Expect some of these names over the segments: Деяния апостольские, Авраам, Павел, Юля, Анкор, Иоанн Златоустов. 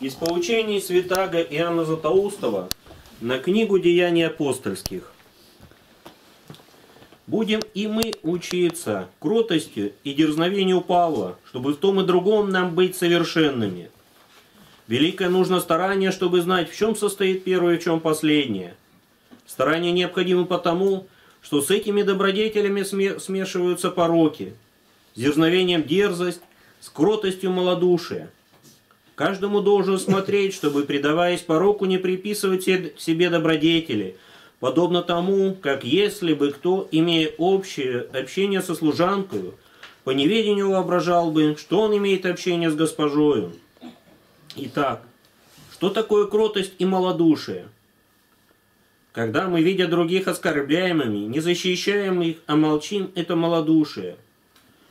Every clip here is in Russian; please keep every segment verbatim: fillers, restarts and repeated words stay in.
Из поучений святаго Иоанна Златоустова на книгу «Деяния апостольских». «Будем и мы учиться кротостью и дерзновению Павла, чтобы в том и другом нам быть совершенными. Великое нужно старание, чтобы знать, в чем состоит первое и в чем последнее. Старание необходимо потому, что с этими добродетелями смешиваются пороки, с дерзновением дерзость, с кротостью малодушие. Каждому должен смотреть, чтобы, предаваясь пороку, не приписывать себе добродетели, подобно тому, как если бы кто, имея общее общение со служанкою, по неведению воображал бы, что он имеет общение с госпожою. Итак, что такое кротость и малодушие? Когда мы, видя других оскорбляемыми, не защищаем их, а молчим, это малодушие.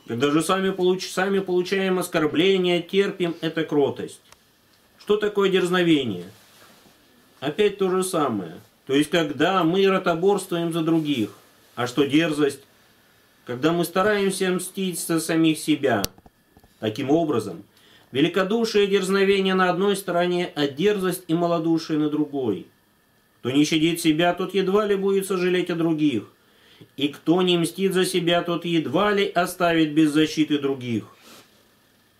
Когда же сами, получ... сами получаем оскорбления, терпим, это кротость. Что такое дерзновение? Опять то же самое. То есть, когда мы ротоборствуем за других. А что дерзость? Когда мы стараемся мстить за самих себя. Таким образом, великодушие и дерзновение на одной стороне, а дерзость и малодушие на другой. Кто не щадит себя, тот едва ли будет сожалеть о других. И кто не мстит за себя, тот едва ли оставит без защиты других.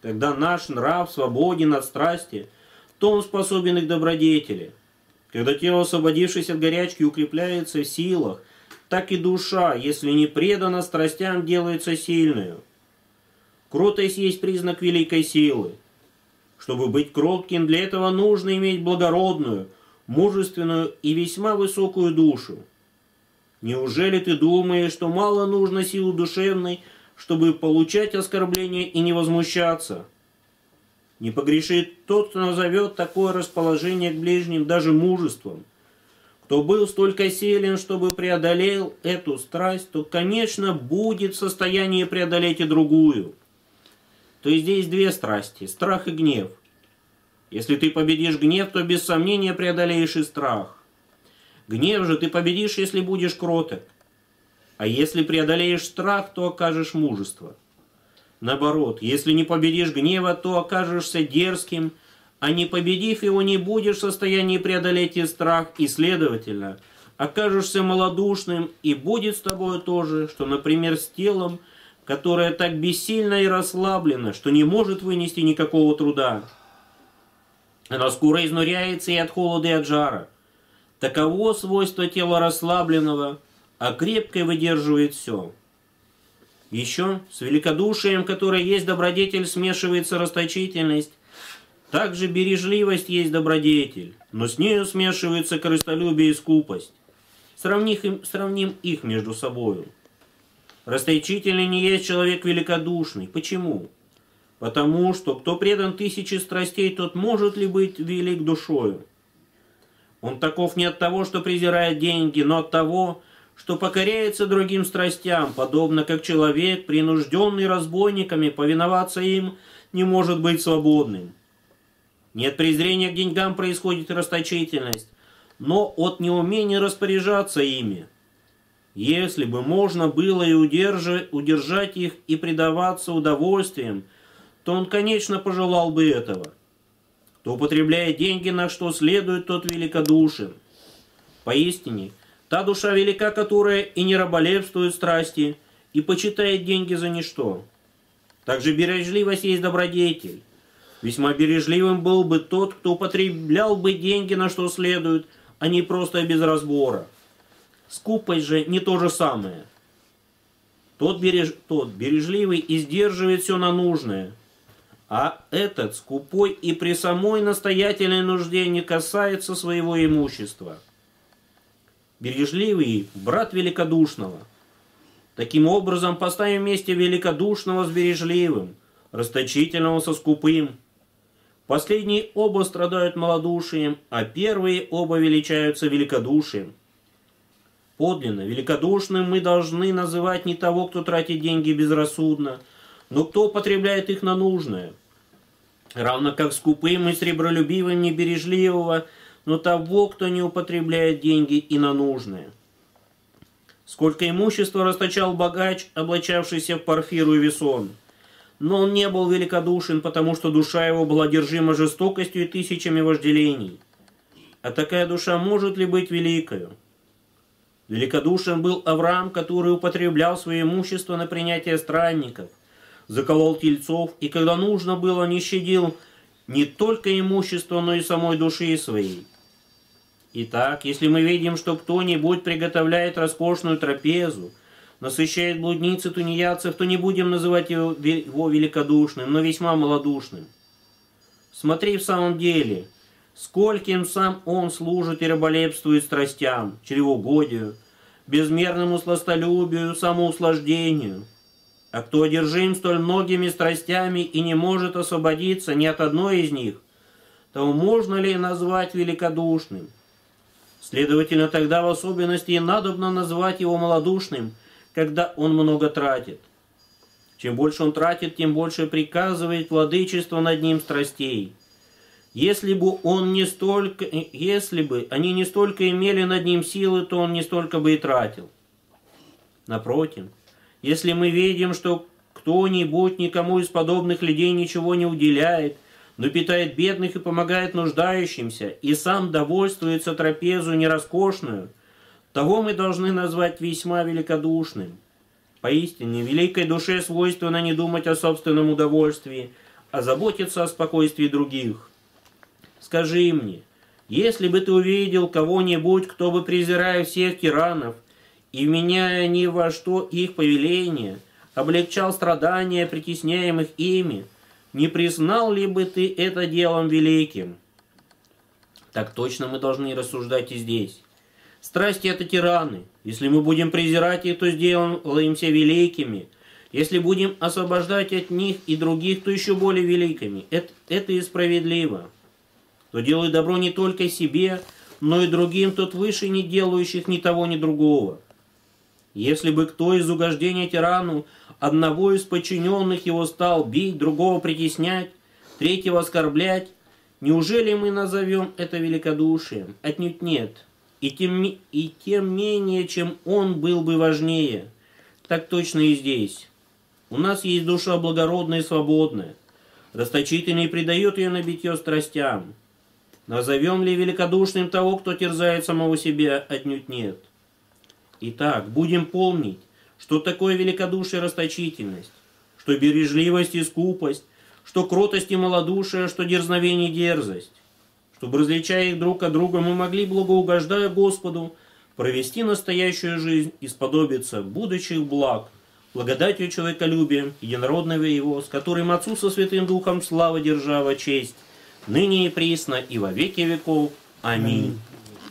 Когда наш нрав свободен от страсти, то он способен и к добродетели. Когда тело, освободившись от горячки, укрепляется в силах, так и душа, если не предана страстям, делается сильную. Кротость есть признак великой силы. Чтобы быть кротким, для этого нужно иметь благородную, мужественную и весьма высокую душу. Неужели ты думаешь, что мало нужно силы душевной, чтобы получать оскорбления и не возмущаться? Не погрешит тот, кто назовет такое расположение к ближним даже мужеством. Кто был столько силен, чтобы преодолел эту страсть, то, конечно, будет в состоянии преодолеть и другую. То есть здесь две страсти – страх и гнев. Если ты победишь гнев, то без сомнения преодолеешь и страх. Гнев же ты победишь, если будешь кроток. А если преодолеешь страх, то окажешь мужество. Наоборот, если не победишь гнева, то окажешься дерзким, а не победив его, не будешь в состоянии преодолеть и страх, и, следовательно, окажешься малодушным, и будет с тобой то же, что, например, с телом, которое так бессильно и расслаблено, что не может вынести никакого труда. Оно скоро изнуряется и от холода, и от жара. Таково свойство тела расслабленного, а крепкое выдерживает все. Еще с великодушием, которое есть добродетель, смешивается расточительность. Также бережливость есть добродетель, но с нею смешиваются корыстолюбие и скупость. Сравним, сравним их между собою. Расточительный не есть человек великодушный. Почему? Потому что кто предан тысяче страстей, тот может ли быть велик душою? Он таков не от того, что презирает деньги, но от того, что покоряется другим страстям, подобно как человек, принужденный разбойниками, повиноваться им не может быть свободным. Не от презрения к деньгам происходит расточительность, но от неумения распоряжаться ими. Если бы можно было и удержать их и предаваться удовольствиям, то он, конечно, пожелал бы этого. Кто употребляет деньги, на что следует, тот великодушен. Поистине, та душа велика, которая и не раболепствует страсти, и почитает деньги за ничто. Также бережливость есть добродетель. Весьма бережливым был бы тот, кто употреблял бы деньги, на что следует, а не просто без разбора. Скупость же не то же самое. Тот, береж... тот бережливый и сдерживает все на нужное. А этот скупой и при самой настоятельной нужде не касается своего имущества. Бережливый – брат великодушного. Таким образом, поставим вместе великодушного с бережливым, расточительного со скупым. Последние оба страдают малодушием, а первые оба величаются великодушием. Подлинно великодушным мы должны называть не того, кто тратит деньги безрассудно, но кто потребляет их на нужное? Равно как скупым и сребролюбивым небережливого, но того, кто не употребляет деньги и на нужное. Сколько имущества расточал богач, облачавшийся в парфиру и весон, но он не был великодушен, потому что душа его была одержима жестокостью и тысячами вожделений. А такая душа может ли быть великою? Великодушен был Авраам, который употреблял свое имущество на принятие странников, заколол тельцов и, когда нужно было, не щадил не только имущество, но и самой души своей. Итак, если мы видим, что кто-нибудь приготовляет роскошную трапезу, насыщает блудницы тунеядцев, то не будем называть его великодушным, но весьма малодушным. Смотри в самом деле, скольким сам он служит и раболепствует страстям, чревоугодию, безмерному сластолюбию, самоуслаждению. А кто одержим столь многими страстями и не может освободиться ни от одной из них, то можно ли назвать великодушным? Следовательно, тогда в особенности и надобно назвать его малодушным, когда он много тратит. Чем больше он тратит, тем больше приказывает владычество над ним страстей. Если бы, он не столько, если бы они не столько имели над ним силы, то он не столько бы и тратил. Напротив, если мы видим, что кто-нибудь никому из подобных людей ничего не уделяет, но питает бедных и помогает нуждающимся, и сам довольствуется трапезу нероскошную, того мы должны назвать весьма великодушным. Поистине, великой душе свойственно не думать о собственном удовольствии, а заботиться о спокойствии других. Скажи мне, если бы ты увидел кого-нибудь, кто бы, презирая всех тиранов и вменяя ни во что их повеление, облегчал страдания, притесняемых ими, не признал ли бы ты это делом великим? Так точно мы должны рассуждать и здесь. Страсти — это тираны. Если мы будем презирать их, то сделаемся великими. Если будем освобождать от них и других, то еще более великими. Это, это и справедливо. Кто делает добро не только себе, но и другим, тот выше не делающих ни того, ни другого. Если бы кто из угождения тирану одного из подчиненных его стал бить, другого притеснять, третьего оскорблять, неужели мы назовем это великодушием? Отнюдь нет. И тем, и тем менее, чем он был бы важнее. Так точно и здесь. У нас есть душа благородная и свободная. Расточительный предает ее на битье страстям. Назовем ли великодушным того, кто терзает самого себя? Отнюдь нет. Итак, будем помнить, что такое великодушие и расточительность, что бережливость и скупость, что кротость и малодушие, что дерзновение и дерзость. Чтобы, различая их друг от друга, мы могли, благоугождая Господу, провести настоящую жизнь и сподобиться будущих благ, благодатью человеколюбия, единородного его, с которым Отцу со Святым Духом слава, держава, честь, ныне и присно и во веки веков. Аминь.